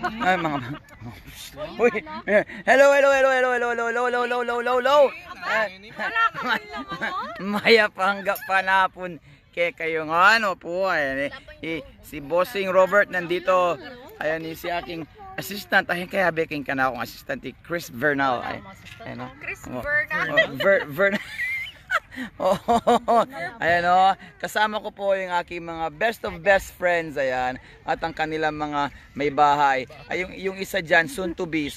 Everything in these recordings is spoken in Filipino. Ay, mga... Uy, hello. Mayapangga panapon. Kaya kayo nga, ano po. Ayan, si Bossing Robert nandito. Ayan, si aking assistant. Ayan, kaya beking ka na akong assistant. Chris Bernal. Ayan, Chris Bernal. Oh, ayan o, kasama ko po yung aking mga best of best friends, ayan, at ang kanilang mga may bahay. Ay, yung isa dyan, soon to be,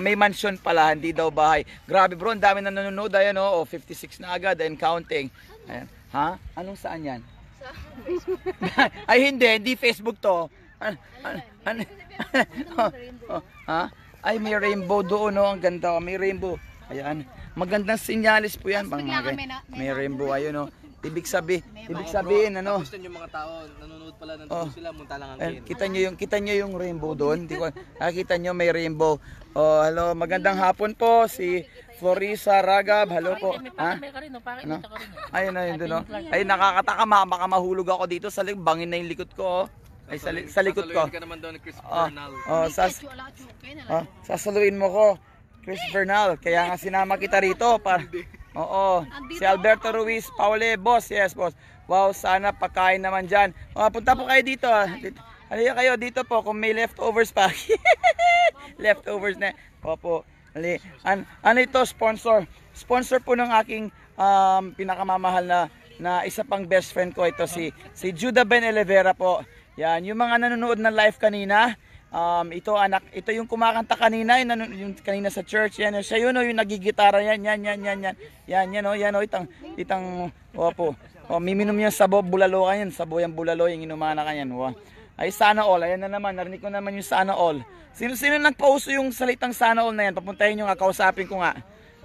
may mansion pala, hindi daw bahay. Grabe bro, ang dami na nanonood, ayan o, 56 na agad, and counting. Ayan. Ha? Anong saan yan? Ay hindi Facebook to. Ay, may rainbow doon o, ang ganda, may rainbow. Ayan. Magandang sinyalis po yan. Bang, may rainbow, ayun o. Ibig sabihin, ano? Gusto nyo mga tao, nanonood pala, nandito sila, munta lang ang game. Kita nyo yung rainbow doon. Nakita nyo, may rainbow. Oh, hello, magandang hapon po, si Florissa Ragab. Hello po. Ha? Ano? Ayun doon o. Ayun, nakakataka, baka mahulog ako dito. Bangin na yung likod ko o. Ay, sa likod ko. Sasaluin ka naman doon, Chris Bernal. Sasaluin mo ko. Chris Bernal, kaya nga sinama kita rito para. Oo. Si Alberto Ruiz, Pau Lebos, yes boss. Wow, sana pakain naman diyan. Oh, punta po kayo dito. Halika kayo dito po kung may leftovers pa. Leftovers na. Opo. Ano ito, sponsor? Sponsor po ng aking pinakamamahal na isa pang best friend ko ito, si Juda Ben Elevera po. Yan, yung mga nanonood ng live kanina. Ito yung kumakanta kanina, yung kanina sa church, yan, siya yun o, yung nagigitara, yan, itang, opo, oh, miminom yan sabo, bulalo ka yan, sabo yan, bulalo, yung inuman na ka yan, oh. Ay, sana all, ayan na naman, narinig ko naman yung sana all. Sino nagpauso yung salitang sana all na yan? Papuntahin nyo nga, kausapin ko nga,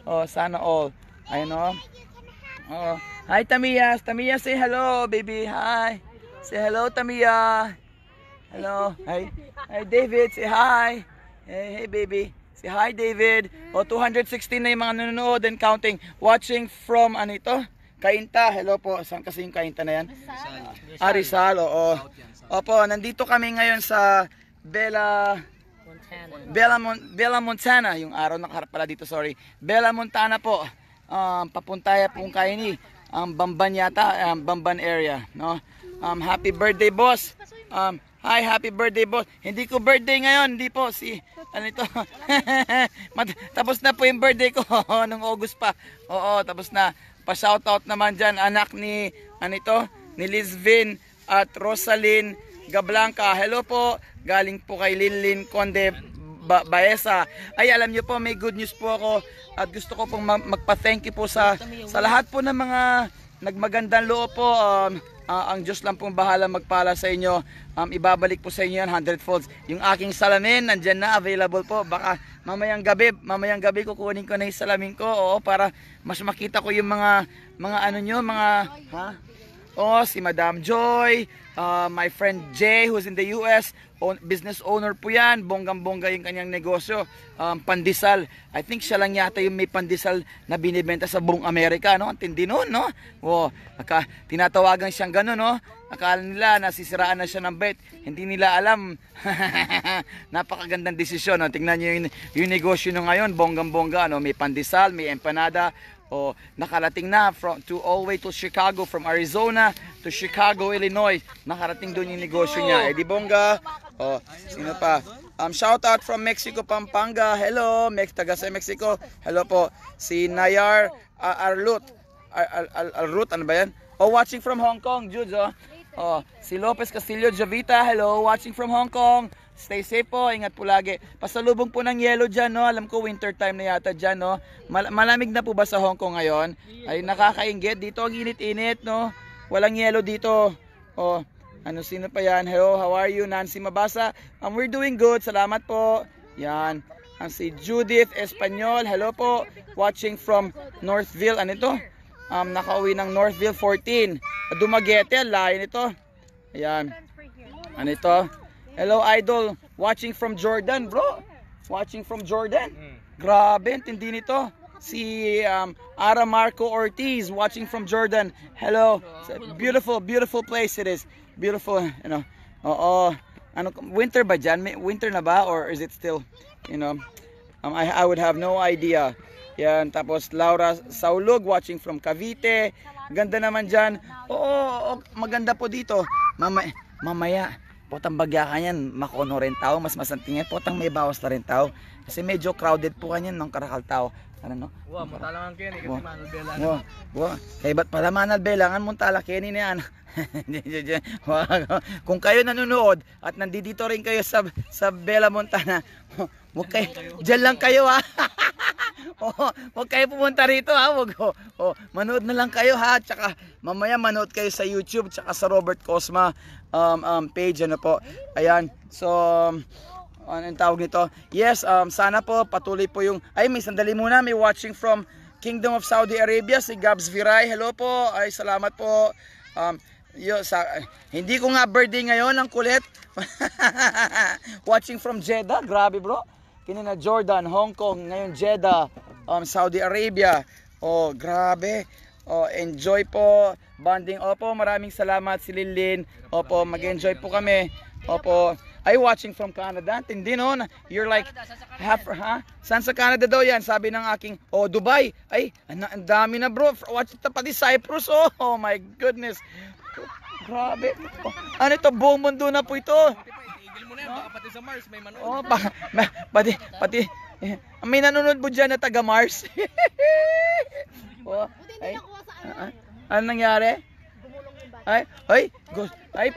oh, sana all, ayan o, oh. Hi, Tamiya, say hello, baby, hi, say hello, Tamiya. Hello. Hi David, say hi. Hey baby. Say hi David. O 216 na yung mga nanonood and counting. Watching from ano ito? Kainta. Hello po. Saan kasi yung Kainta na yan? Rizal. Oo. Opo, nandito kami ngayon sa Bella Montana. Yung araw nakaharap pala dito, sorry. Bella Montana po. Papuntaya pong kaini. Bamban yata. Bamban area. No? Happy birthday boss. Hi, happy birthday boss. Hindi ko birthday ngayon, hindi po si ano ito. Tapos na po yung birthday ko nung August pa. Oo, tapos na. Pa-shoutout naman diyan anak ni ano ito, ni Lizvin at Rosaline Gablanca. Hello po. Galing po kay Linlin Conde Baeza. Ay, alam niyo po, may good news po ako at gusto ko pong magpa-thank you po sa lahat po ng mga nagmagandang loob po. Ang Diyos lang pong bahala magpala sa inyo. Ibabalik po sa inyo yan, 100 folds. Yung aking salamin, nandyan na, available po. Baka mamayang gabi kukunin ko na yung salamin ko. Oo, para mas makita ko yung mga ano nyo, mga, ha? Oh, si Madam Joy, my friend Jay who's in the US, business owner po yan, bonggang-bongga yung kanyang negosyo, pandesal. I think siya lang yata yung may pandesal na binibenta sa buong Amerika, no? Ang tindi nun, no? Oh, tinatawagan siyang gano'n, no? Akala nila nasisiraan na siya ng bet, hindi nila alam. Napakagandang desisyon, no? Tingnan nyo yung negosyo nyo ngayon, bonggang-bongga, no? May pandesal, may empanada. Oh, nakarating na all the way to Chicago, from Arizona to Chicago, Illinois. Nakarating doon yung negosyo niya. Di bongga. Oh, sino pa? Shout out from Mexico, Pampanga. Hello, taga sa Mexico. Hello po. Si Nayar Arlut, ano ba yan? Oh, watching from Hong Kong, Jude. Oh, si Lopez Castillo, Javita. Hello, watching from Hong Kong. Stay safe po, ingat po lagi. Pasalubong po ng yelo dyan, no? Alam ko winter time na yata dyan, no? Malamig na po ba sa Hong Kong ngayon? Ay, nakakainggit. Dito ang init-init, no? Walang yelo dito. Oh, ano, sino pa yan? Hello, how are you? Nancy Mabasa. We're doing good. Salamat po. Yan. Si Judith Espanyol. Hello po. Watching from Northville. Ano ito? Nakauwi ng Northville 14. Dumaguete. Layo nito. Ayan. Ano ito? Hello idol, watching from Jordan bro. Watching from Jordan. Grabe, tindi nito. Si Ara Marco Ortiz watching from Jordan. Hello. Beautiful place it is. Beautiful, you know. Oo. ano, winter ba dyan? May winter na ba or is it still, you know? I would have no idea. Yan, tapos Laura Saulog watching from Cavite. Ganda naman dyan. Oo, maganda po dito. Mamaya, potang bagya ka yan, makono rin tao, mas masantingan. Potang may bawas na rin tao. Kasi medyo crowded po kanyan ng karakal tao. Ano no? Wow, matalangan kini kasi manalbelangan. Wow, wow. Kaya ba't pala manalbelangan muntala kini na yan? Kung kayo nanonood at nandito rin kayo sa Bella Montana, wag kayo, dyan lang kayo ha. Oh, wag kayo pumunta rito ha, wag ho. Oh, manood na lang kayo ha, tsaka mamaya manood kayo sa YouTube tsaka sa Robert Cozma page ano po. Ayan. So anong tawag nito? Yes, sana po patuloy po yung... Ay, may sandali muna. May watching from Kingdom of Saudi Arabia, si Gabs Viray. Hello po. Ay, salamat po. Hindi ko nga birthday ngayon. Ang kulit. Watching from Jeddah. Grabe bro. Kinina Jordan, Hong Kong. Ngayon Jeddah, Saudi Arabia. Oh, grabe. Oh, enjoy po. Bonding. Opo, maraming salamat si Linlin. Opo, mag-enjoy po kami. Opo. Ay, watching from Canada. Tindi no? You're like, half, ha? San sa Canada daw yan? Sabi ng aking, oh, Dubai. Ay, ang dami na bro. Watch ito pati Cyprus. Oh, oh my goodness. Grabe. Oh, ano ito? Buong mundo na po ito. Igil mo na yan. Baka pati sa Mars may manood. Oh, pati. May nanonood po dyan na taga Mars. Oh, ay, ano nangyari? Ay,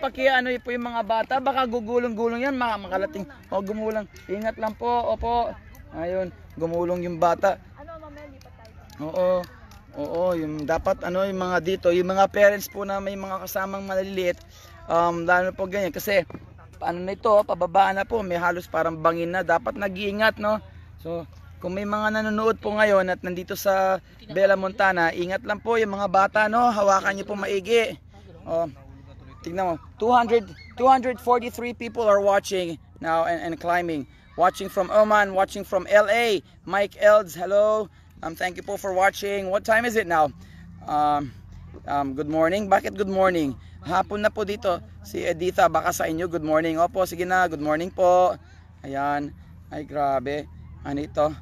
pakiano po yung mga bata, baka gugulong-gulong yan, makakalating. O, gumulang. Ingat lang po, opo. Ayun, gumulong yung bata. Ano, mamaya lipat tayo. Oo, yung dapat ano yung mga dito, yung mga parents po na may mga kasamang maliliit, lalo po ganyan kasi ano na ito, pababa na po, may halos parang bangin na, dapat nag-iingat, no? So, kung may mga nanonood po ngayon at nandito sa Bella Montana, ingat lang po yung mga bata, no? Hawakan niyo po maigi. Tignan mo, 243 people are watching now and climbing. Watching from Oman, watching from LA. Mike Elds, hello. Thank you po for watching. What time is it now? Good morning. Bakit good morning? Hapon na po dito. Si Editha, baka sa inyo good morning. Opo, sige na. Good morning po. Ayan. Ay, grabe. Ano ito?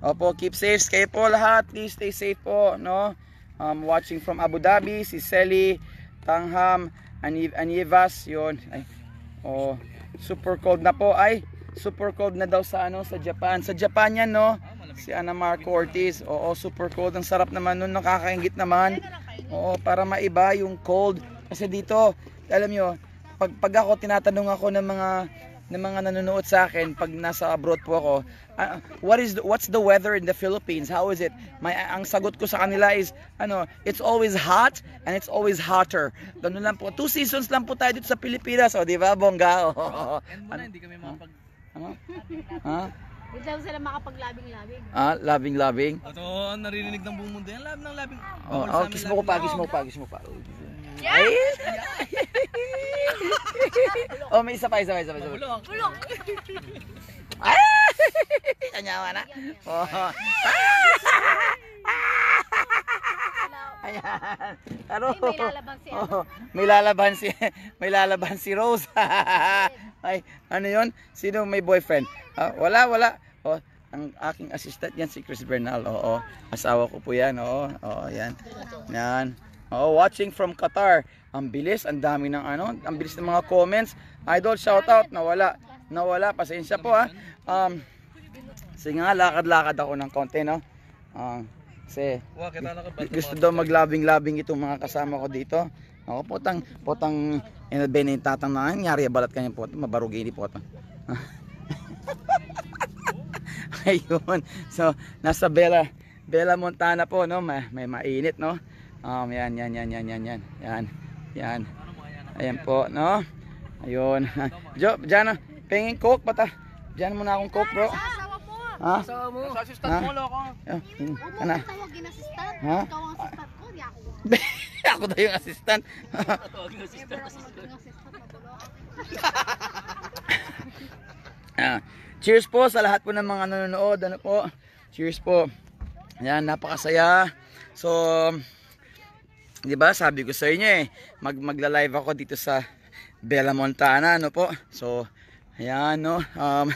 Opo, keep safe. Kayo po lahat. Please stay safe po, no? Watching from Abu Dhabi, si Sally, Tangham, Anivas, yun. Ay, oh, super cold na po. Ay, super cold na daw sa ano, sa Japan. Sa Japan yan, no? Si Ara Marco Ortiz. Oo, super cold. Ang sarap naman nun, nakakaingit naman. Oo, para maiba yung cold. Kasi dito, alam nyo, pag ako, tinatanong ako ng mga nanonood sa akin pag nasa abroad po ako, what's the weather in the Philippines? How is it? Ang sagot ko sa kanila is ano, it's always hot and it's always hotter. Ganun lang po. 2 seasons lang po tayo dito sa Pilipinas, oh, di ba? Bongga. Oh. Hindi kami makapag ha? Hindi daw sila makapaglabing-labing. Ah, labing-labing? Oo, naririnig ng buong mundo yan. Labing ng labing. Oh, kiss mo pa. Ay! Oh, may isa pa. Bulok! Ay! Kanyawa na. Oh. Ayan. Ay, may lalaban si Rose. Ay, ano yun? Sino may boyfriend? Wala. Oh, ang aking assistant yan si Chris Bernal. Oo. Asawa ko po yan. Oo, yan. Yan. Oh, watching from Qatar. Ang bilis, ang dami ng ano, ang bilis ng mga comments. Idol, shout out, nawala, pasensya po ha. Sige nga, lakad-lakad ako ng konti, no? Kasi gusto daw maglabing-labing itong mga kasama ko dito. Ako, potang, benentatang na, nangyari, balat kanyang po, mabarugini po. Ayun, so, nasa Bella Montana po, no? May mainit, no? Yan. Ayan po, no? Ayun. Jo, diyan, pengin coke, pata. Diyan muna akong coke, bro. Asawa po. Asawa mo. Sa assistant mo, loko. Ano? Tawagin assistant. Ikaw ang assistant ko, di ako. Ako daw yung assistant. Tawagin assistant. Cheers po sa lahat po ng mga nanonood. Ano po? Cheers po. Ayan, napakasaya. So, diba sabi ko sa inyo eh, magla-live ako dito sa Bella Montana, ano po. So, ayan, no. Ang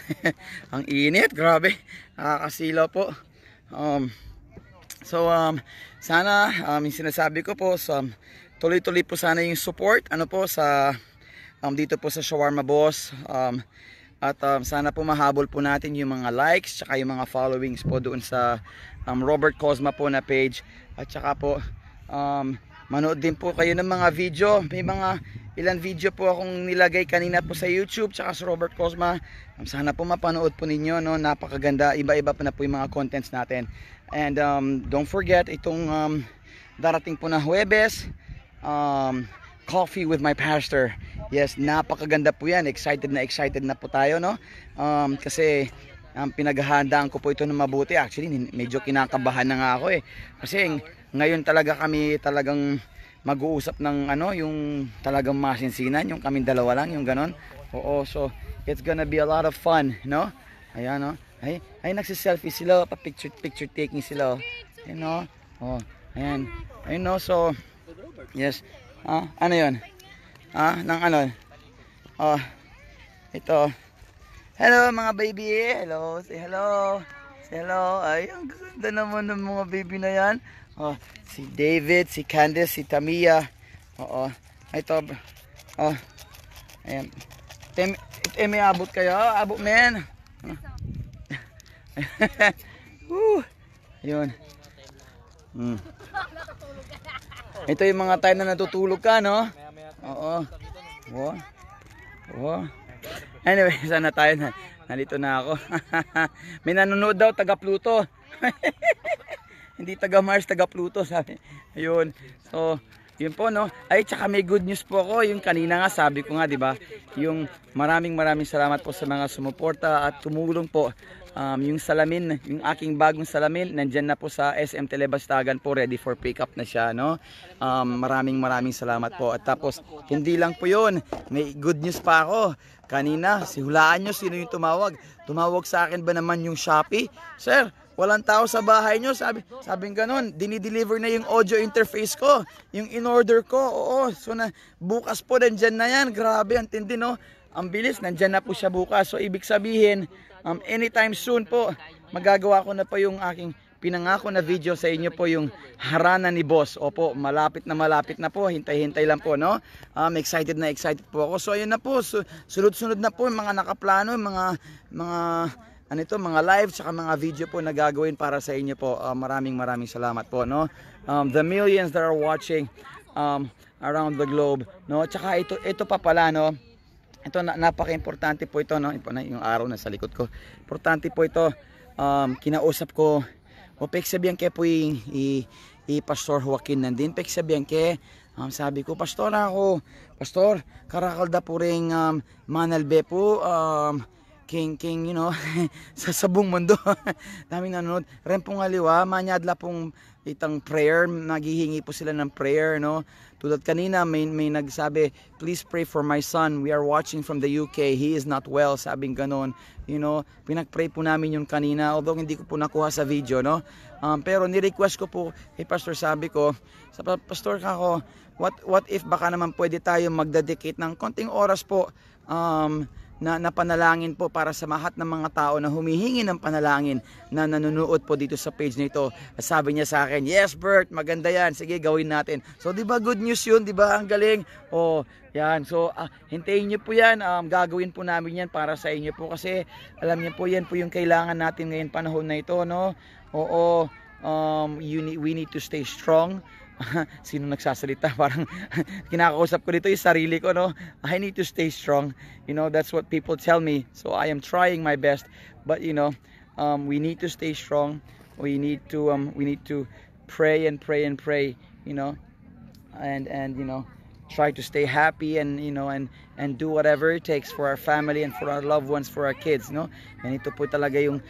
init, grabe. Nakakasilaw po. Sana yung sinasabi ko po, tuloy-tuloy po sana yung support, ano po, sa dito po sa Shawarma Boss. Sana po mahabol po natin yung mga likes tsaka yung mga followings po doon sa Robert Cozma po na page. At tsaka po manood din po kayo ng mga video. May mga ilan video po akong nilagay kanina po sa YouTube tsaka sa Robert Cozma. Sana po mapanood po ninyo, no? Napakaganda, iba-iba po na po yung mga contents natin. And don't forget itong darating po na Huwebes, Coffee with my pastor. Yes, napakaganda po yan. Excited na po tayo, no? Kasi pinaghahandaan ko po ito ng mabuti. Actually, medyo kinakabahan na nga ako eh. Kasi ngayon talaga kami talagang mag-uusap ng ano, yung talagang masinsinan, yung kaming dalawa lang, yung ganon. Oo, so it's gonna be a lot of fun, no? Ayan, no? Ay nagsiselfie sila, pa-picture taking sila. You know? Oh, ayan. Ayun, no? So, yes. Ano yun? Nang ano? Ito. Hello mga baby. Hello. Say hello. Say hello. Ay, ang ganda naman ng mga baby na yan. Si David, si Candice, si Tamiya. Oo. Ito. Ayan. May abot kayo. Abot men. Ayun. Ito yung mga time na natutulog ka, no? Oo. Oo. Anyway, sana tayo na. Nalito na ako. May nanonood daw, taga Pluto. Hindi taga Mars, taga Pluto, sabi. Ayun. So, yun po, no? Ay, tsaka may good news po ako. Yung kanina nga, sabi ko nga, di ba? Yung maraming salamat po sa mga sumuporta at tumulong po. Yung salamin, yung aking bagong salamin, nandyan na po sa SM Telebastagan po, ready for pickup na siya, no? Maraming salamat po. At tapos, hindi lang po yun, may good news pa ako. Kanina, hulaan nyo sino yung tumawag. Tumawag sa akin ba naman yung Shopee? Sir, walang tao sa bahay nyo, sabing ganun, dinideliver na yung audio interface ko, yung in-order ko, oo. So, bukas po, nandyan na yan. Grabe, ang tindi, no? Ang bilis, nandyan na po siya bukas. So, ibig sabihin, anytime soon po, magagawa ko na po yung aking pinangako na video sa inyo po, yung harana ni Boss. Opo, malapit na po, hintay-hintay lang po, no? Excited po ako. So, ayun na po, sunod-sunod na po yung mga nakaplano, mga live, saka mga video po na gagawin para sa inyo po. Maraming salamat po, no? The millions that are watching around the globe, no? Tsaka ito pa pala, no? Ito, napaka-importante po ito, no? Yung araw na sa likod ko. Importante po ito. Kinausap ko, o peksabiyanke po yung Pastor Joaquin nandin. Peksabiyanke, sabi ko, Pastor ako, Pastor, karakalda po rin Manalbe po, king, you know, sa sabong mundo. Daming nanonood. Rempong aliwa, manyadla pong itang prayer, naghihingi po sila ng prayer, no? Tulad kanina, may nagsabi, please pray for my son. We are watching from the UK. He is not well. Sabing ganon. You know, pinag-pray po namin yun kanina. Although hindi ko po nakuha sa video, no? Pero ni-request ko po, hey Pastor, sabi ko, Pastor kako, what if baka naman pwede tayo magdedicate ng konting oras po na panalangin po para sa lahat ng mga tao na humihingi ng panalangin na nanonood po dito sa page nito. Sabi niya sa akin, yes Bert, maganda yan, sige gawin natin. So di ba good news yun, di ba ang galing? Oh, yan, so hintayin niyo po yan, gagawin po namin yan para sa inyo po kasi alam niyo po yan po yung kailangan natin ngayon panahon na ito, no? Oo, we need to stay strong. Sino nagsasalita? Parang kinakausap ko dito yung sarili ko, no? I need to stay strong. You know, that's what people tell me. So I am trying my best. But you know, we need to stay strong. We need to pray and pray and pray. You know, and you know, try to stay happy and you know and do whatever it takes for our family and for our loved ones, for our kids, no? And ito po talaga yung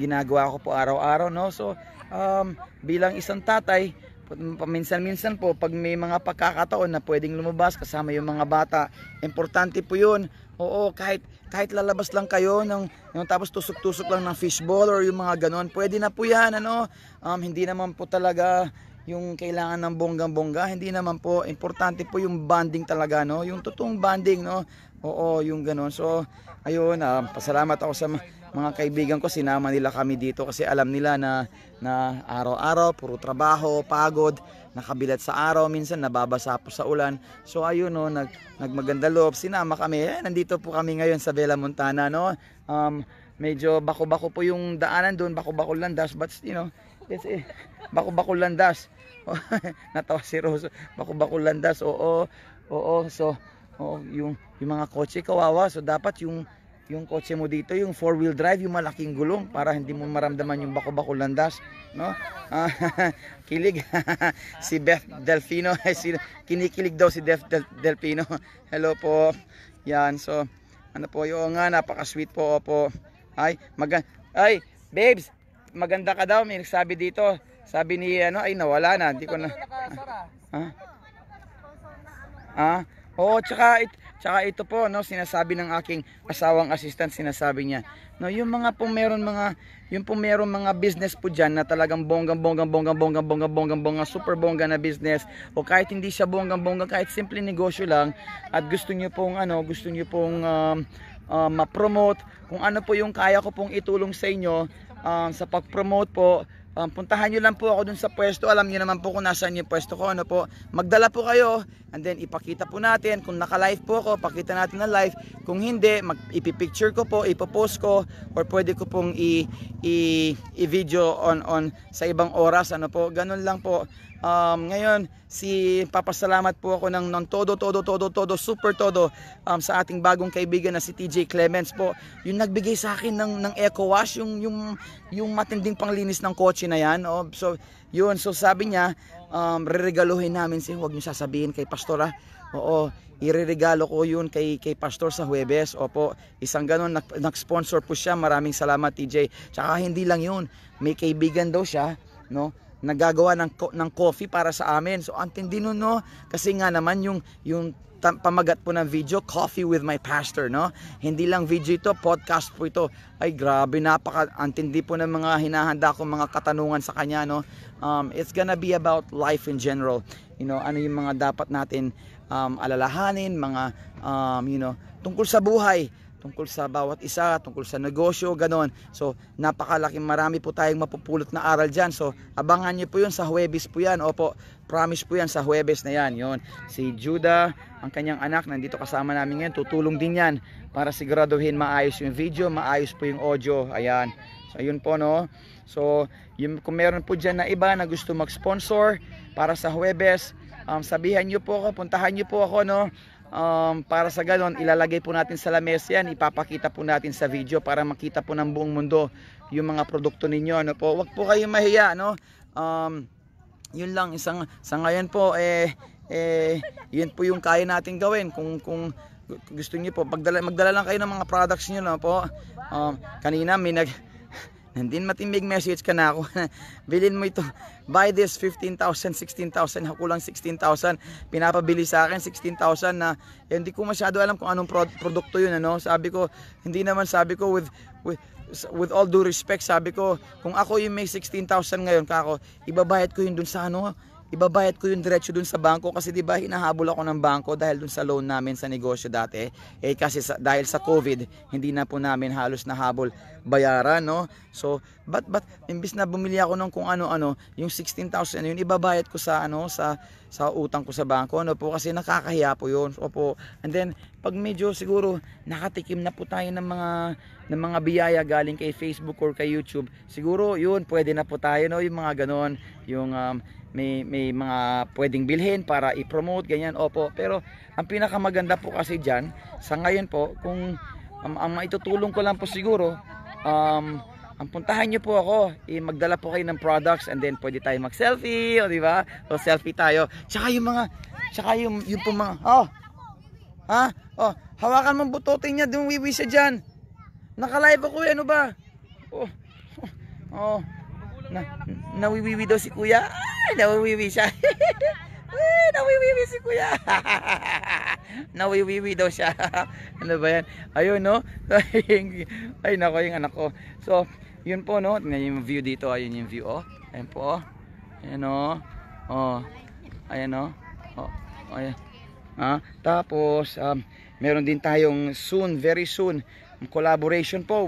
ginagawa ko po araw-araw, no? So bilang isang tatay, paminsan-minsan po pag may mga pagkakataon na pwedeng lumabas kasama yung mga bata, importante po yun. Oo, kahit lalabas lang kayo ng tapos tusok-tusok lang ng fishball or yung mga ganon, pwede na po yan, ano? Hindi naman po talaga yung kailangan ng bonggang-bongga, hindi naman po. Importante po yung bonding talaga, no? Yung totoong bonding, no? Oo, yung ganun. So, ayun, pasalamat ako sa mga kaibigan ko. Sinama nila kami dito kasi alam nila na araw-araw, puro trabaho, pagod, nakabilat sa araw, minsan nababasa po sa ulan. So, ayun, no? Nagmaganda loob. Sinama kami. Nandito po kami ngayon sa Bella Montana, no? Medyo bako-bako po yung daanan doon, bako-bako landas, but, you know, bako-bako landas. Natawa si Rose. Bako-bako landas. Oo. So, yung mga kotse kawawa. So dapat yung kotse mo dito, yung four-wheel drive, yung malaking gulong para hindi mo maramdaman yung bako-bako landas, no? Kilig. Si Beth Delfino, kinikilig daw si Beth Delfino. Hello po. Yan. So, ano po, yung nga napaka-sweet po. Opo. Ay, babes. Maganda ka daw, may nagsabi dito. Sabi ni ano, ay nawala na, hindi ko na. Oo, tsaka ito po, no, sinasabi ng aking asawang assistant, sinasabi niya. No, yung mga pong meron mga, yung pong meron mga business po diyan na talagang bonggang super bongga na business, o kahit hindi siya bonggang, kahit simple negosyo lang at gusto niyo pong ma-promote kung ano po yung kaya ko pong itulong sa inyo. Sa pag-promote po, puntahan nyo lang po ako dun sa pwesto. Alam nyo naman po kung nasaan yung pwesto ko, ano po. Magdala po kayo, and then ipakita po natin. Kung naka-live po ako, pakita natin na live. Kung hindi, ipipicture ko po, ipopost ko, or pwede ko pong i-video on sa ibang oras, ano po. Ganun lang po. Ngayon, papasalamat po ako ng todo, super todo sa ating bagong kaibigan na si TJ Clements po. Yung nagbigay sa akin ng eco wash, yung matinding panglinis ng kotse na yan. Oh, so, yun. So, sabi niya, reregaluhin namin siya. Huwag niyo sasabihin kay Pastora. Oo, ireregalo ko yun kay Pastor sa Huwebes. Opo, isang ganun, nag-sponsor po siya. Maraming salamat, TJ. Tsaka hindi lang yun. May kaibigan daw siya, no? Nagagawa ng coffee para sa amin. So, ang tindi nun, no? Kasi nga naman yung pamagat po ng video, Coffee with my Pastor, no? Hindi lang video ito, podcast po ito. Ay, grabe, ang tindi po ng mga hinahanda ko, mga katanungan sa kanya, no? It's gonna be about life in general. You know, ano yung mga dapat natin alalahanin, mga, you know, tungkol sa buhay, tungkol sa bawat isa, tungkol sa negosyo, ganon. So, napakalaki, marami po tayong mapupulot na aral dyan. So, abangan nyo po yun, sa Huwebes po yan. Opo, promise po yan, sa Huwebes na yan. Yun. Si Juda, ang kanyang anak, nandito kasama namin ngayon. Tutulong din yan para siguraduhin maayos yung video, maayos po yung audio. Ayan. So, ayun po, no. So, kung meron po dyan na iba na gusto mag-sponsor para sa Huwebes, sabihan nyo po ako, puntahan nyo po ako, no. Para sa ganon, ilalagay po natin sa lamesa yan, ipapakita po natin sa video para makita po ng buong mundo yung mga produkto ninyo, ano po. Huwag po kayong mahiya, no. Yun lang, sa ngayon po yun po yung kaya natin gawin. Kung gusto niyo po, magdala lang kayo ng mga products niyo, no po. Kanina may nandin matimig message ka na ako. Bilhin mo ito. Buy this 15,000, 16,000, ako lang 16,000. Pinapabili sa akin 16,000 na hindi ko masyado alam kung anong produkto 'yun, ano. Sabi ko, hindi naman, sabi ko with all due respect, sabi ko, kung ako yung may 16,000 ngayon, kako, ibabayad ko 'yun dun sa ano. Ibabayad ko yung diretso dun sa bangko kasi di ba hinahabol ako ng bangko dahil dun sa loan namin sa negosyo dati. Eh kasi dahil sa COVID, hindi na po namin halos nahabol bayaran, no? So, but imbis na bumili ako ng kung ano-ano, yung 16,000 yun ibabayad ko sa ano, sa utang ko sa bangko, no po, kasi nakakahiya po yun. Opo. And then pag medyo siguro nakatikim na po tayo ng mga biyaya galing kay Facebook or kay YouTube, siguro yun pwede na po tayo, no, yung mga ganon, yung may mga pwedeng bilhin para i-promote, ganyan. Opo. Pero ang pinakamaganda po kasi dyan sa ngayon po, kung ang maitutulong ko lang po siguro, ang puntahan nyo po ako, magdala po kayo ng products, and then pwede tayo mag-selfie, o di ba? O selfie tayo. Tsaka yung mga hawakan mong butotin niya, dumiwi siya dyan. Nakalive ako, ano ba? Nawiwiwi daw si kuya. Ay, nawiwiwi siya. Ay, nawiwiwi si kuya. Nawiwiwi daw siya. Ano ba yan? Ayun, no? Ay, nako, yung anak ko. So, yun po, no? Tingnan yung view dito. Ayun yung view, oh. Ayun po, oh. Ayun, oh. Oh. Ayan oh. Oh, ayan. Ah, tapos meron din tayong soon, very soon collaboration po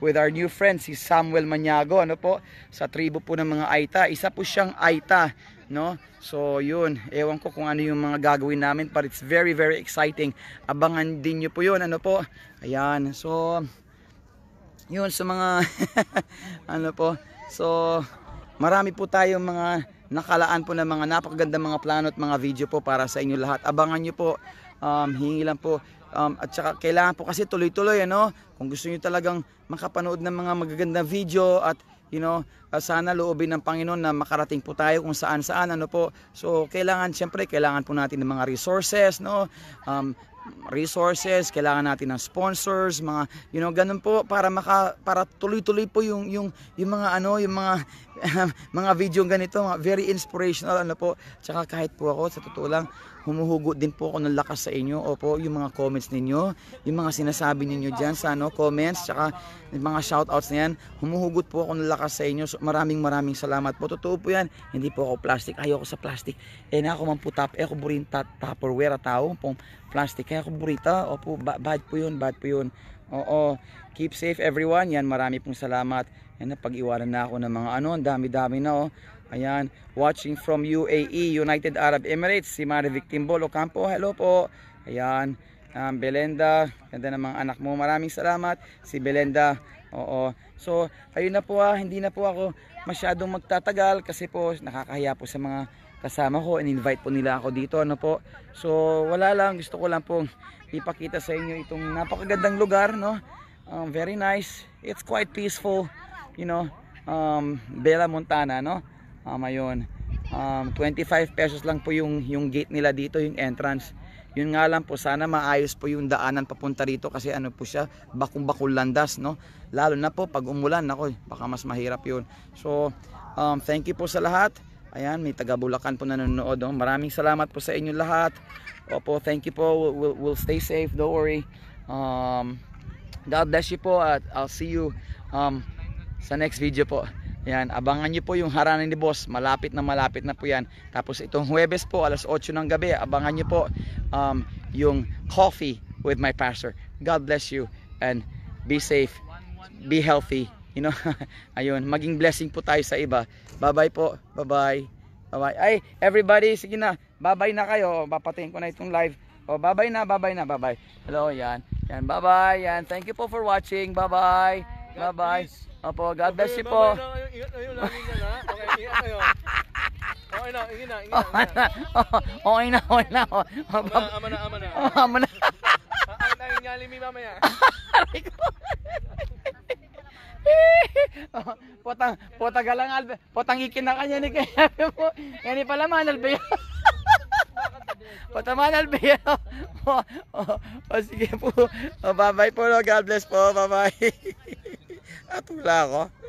with our new friend si Samuel Maniago, ano po, sa tribo po ng mga Aita. Isa po siyang Aita, no? So yun, ewan ko kung ano yung mga gagawin namin, but it's very very exciting. Abangan din niyo po yun, ano po. Ayan. So yun sa mga ano po. So marami po tayong mga nakalaan po ng mga napakaganda mga plano at mga video po para sa inyo lahat. Abangan niyo po. Hingi lang po. At saka kailangan po kasi tuloy-tuloy, ano? Kung gusto niyo talagang makapanood ng mga magagandang video at you know, sana loobin ng Panginoon na makarating po tayo kung saan-saan, ano po. So kailangan, syempre kailangan po natin ng mga resources, no? Resources, kailangan natin ng sponsors, mga you know, ganun po para tuloy-tuloy po yung mga ano, yung mga mga video ganito, mga very inspirational, ano po. Tsaka kahit po ako sa totoo lang humuhugot din po ako ng lakas sa inyo. Opo, yung mga comments ninyo, yung mga sinasabi ninyo diyan sa ano, comments, tsaka yung mga shoutouts na yan, humuhugot po ako ng lakas sa inyo. So, maraming salamat po. Totoo po yan. Hindi po ako plastic. Ayoko sa plastic. Eh na ako man po ako burin tupperware tao pong plastic. Kaya ako burita. Opo, bad po yun. Bad po yun. Oo. Keep safe everyone. Yan, marami pong salamat. Yan, napag-iwanan na ako ng mga ano. Ang dami-dami na oh. Ayan, watching from UAE, United Arab Emirates, si Mari Victimbol Ocampo, hello po. Ayan, Belenda, ganda ng mga anak mo, maraming salamat. Si Belenda, oo. So, ayun na po ha, hindi na po ako masyadong magtatagal kasi po nakakahiya po sa mga kasama ko. In-invite po nila ako dito, ano po. So, wala lang, gusto ko lang pong ipakita sa inyo itong napakagandang lugar, no. Very nice, it's quite peaceful, you know, Bella Montana, no. Ayun, 25 pesos lang po yung gate nila dito, yung entrance. Yun nga lang po, sana maayos po yung daanan papunta rito kasi ano po siya, bakong-bakong landas, no? Lalo na po pag umulan, nako, baka mas mahirap yun. So, thank you po sa lahat. Ayan, may taga Bulacan po nanonood, no? Maraming salamat po sa inyo lahat. Opo, thank you po. We'll stay safe, don't worry. God bless you po at I'll see you sa next video po. Ayan, abangan nyo po yung harana ni Boss. Malapit na po yan. Tapos itong Huwebes po, alas 8 ng gabi. Abangan nyo po yung coffee with my pastor. God bless you and be safe. Be healthy. You know? Ayun, maging blessing po tayo sa iba. Bye-bye po. Bye-bye. Bye-bye. Ay, everybody, sige na. Bye-bye na kayo. Papatayin ko na itong live. O, bye-bye na, bye-bye na, bye-bye. Hello, yan. Yan, bye-bye. Yan, thank you po for watching. Bye-bye. Bye-bye. Opo, God bless you po. Okay na. Ama na. Ang tayong ngali mi mamaya. Potang galang albe. Potang ikin na kanya ni kaya po. Yan pala man albe. Pataman albe. O sige po. Bye-bye po. God bless po. Bye-bye. Atula ako.